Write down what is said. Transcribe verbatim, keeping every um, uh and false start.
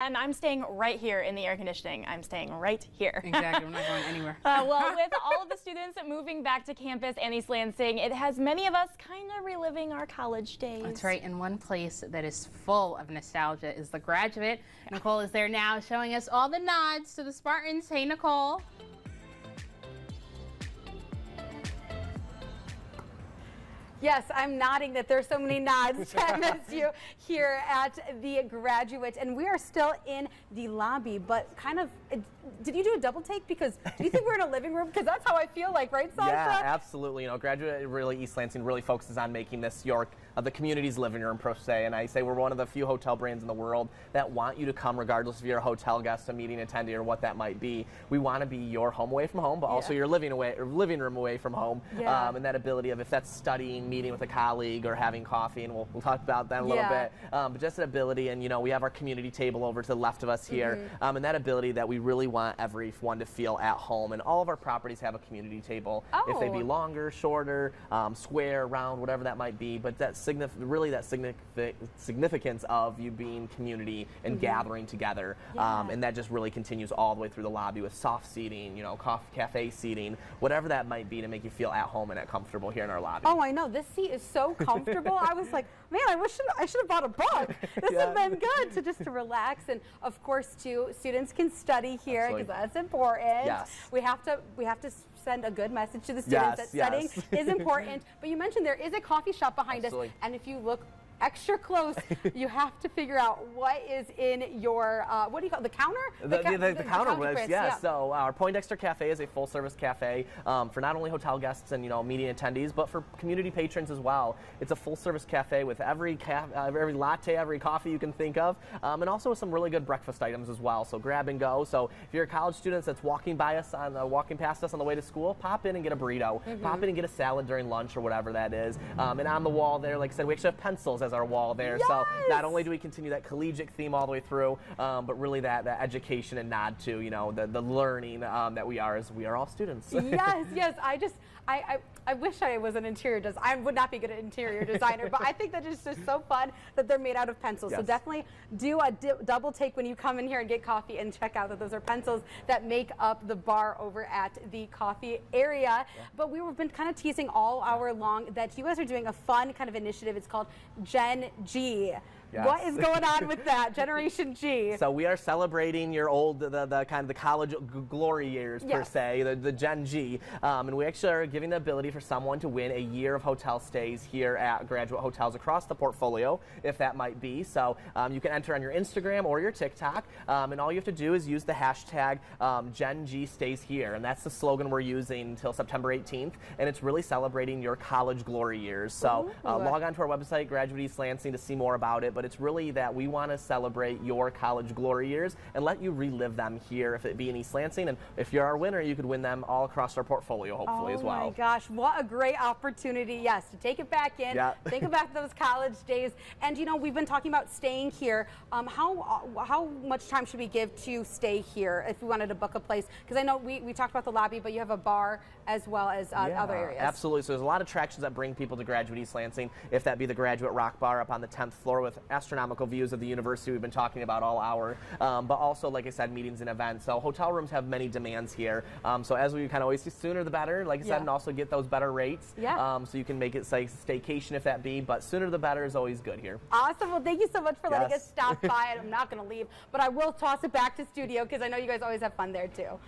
And I'm staying right here in the air conditioning. I'm staying right here. Exactly. We're not going anywhere. uh, well, with all of the students moving back to campus and East Lansing, it has many of us kind of reliving our college days. That's right. And one place that is full of nostalgia is The Graduate. Nicole is there now showing us all the nods to the Spartans. Hey, Nicole. Yes, I'm nodding that there's so many nods to M S U here at The Graduate, and we are still in the lobby, but kind of, did you do a double take? Because do you think we're in a living room? Because that's how I feel like, right, Sasha? Yeah, absolutely. You know, Graduate, really, East Lansing really focuses on making this York of the community's living room, per se, and I say we're one of the few hotel brands in the world that want you to come regardless if you're a hotel guest, a meeting attendee, or what that might be. We want to be your home away from home, but yeah. also your living away, or living room away from home, yeah. um, and that ability of if that's studying, meeting with a colleague or having coffee, and we'll, we'll talk about that a little yeah. bit. Um, but just an ability, and you know, we have our community table over to the left of us here, mm-hmm. um, and that ability that we really want everyone to feel at home. And all of our properties have a community table, oh. if they be longer, shorter, um, square, round, whatever that might be. But that signif really that signifi significance of you being community and mm-hmm. gathering together, yeah. um, and that just really continues all the way through the lobby with soft seating, you know, coffee cafe seating, whatever that might be to make you feel at home and at comfortable here in our lobby. Oh, I know. This seat is so comfortable. I was like, man, I wish I should have bought a book. This yeah. has been good to just to relax, and of course, too, students can study here because that's important. Yes. We have to we have to send a good message to the students yes, that yes. studying is important. But you mentioned there is a coffee shop behind Absolutely. us, and if you look extra close, you have to figure out what is in your, uh, what do you call it, the counter? The, the, the, the, the, the counter was, yeah. yeah. So our Poindexter Cafe is a full-service cafe um, for not only hotel guests and, you know, media attendees, but for community patrons as well. It's a full-service cafe with every ca uh, every latte, every coffee you can think of, um, and also with some really good breakfast items as well. So grab and go. So if you're a college student that's walking by us, on uh, walking past us on the way to school, pop in and get a burrito. Mm-hmm. Pop in and get a salad during lunch or whatever that is. Um, and on the wall there, like I said, we actually have pencils as our wall there. Yes! So not only do we continue that collegiate theme all the way through, um, but really that, that education and nod to, you know, the, the learning um, that we are as we are all students. Yes, yes. I just, I, I, I wish I was an interior designer. I would not be good at interior designer, but I think that it's just so fun that they're made out of pencils. Yes. So definitely do a di double take when you come in here and get coffee and check out that those are pencils that make up the bar over at the coffee area. Yeah. But we've been kind of teasing all hour long that you guys are doing a fun kind of initiative. It's called Gen G. Yes. What is going on with that, Generation G? So we are celebrating your old, the, the kind of the college glory years, yes. per se, the, the Gen G. Um, and we actually are giving the ability for someone to win a year of hotel stays here at Graduate Hotels across the portfolio, if that might be. So um, you can enter on your Instagram or your TikTok, um, and all you have to do is use the hashtag um, Gen G Stays Here. And that's the slogan we're using until September eighteenth, and it's really celebrating your college glory years. So uh, log on to our website, Graduate East Lansing, to see more about it. But it's really that we want to celebrate your college glory years and let you relive them here, if it be in East Lansing. And if you're our winner, you could win them all across our portfolio, hopefully, oh as well. Oh my gosh, what a great opportunity, yes, to take it back in, yeah. think about those college days. And you know, we've been talking about staying here. Um, how how much time should we give to stay here if we wanted to book a place? Because I know we, we talked about the lobby, but you have a bar as well as uh, yeah, other areas. Absolutely, so there's a lot of attractions that bring people to Graduate East Lansing, if that be the Graduate Rock Bar up on the tenth floor with astronomical views of the university we've been talking about all hour, um, but also, like I said, meetings and events. So hotel rooms have many demands here. Um, so as we kind of always see, sooner the better, like I yeah. said, and also get those better rates. Yeah. Um, so you can make it, say, staycation if that be, but sooner the better is always good here. Awesome. Well, thank you so much for yes. letting us stop by, and I'm not going to leave, but I will toss it back to studio because I know you guys always have fun there too.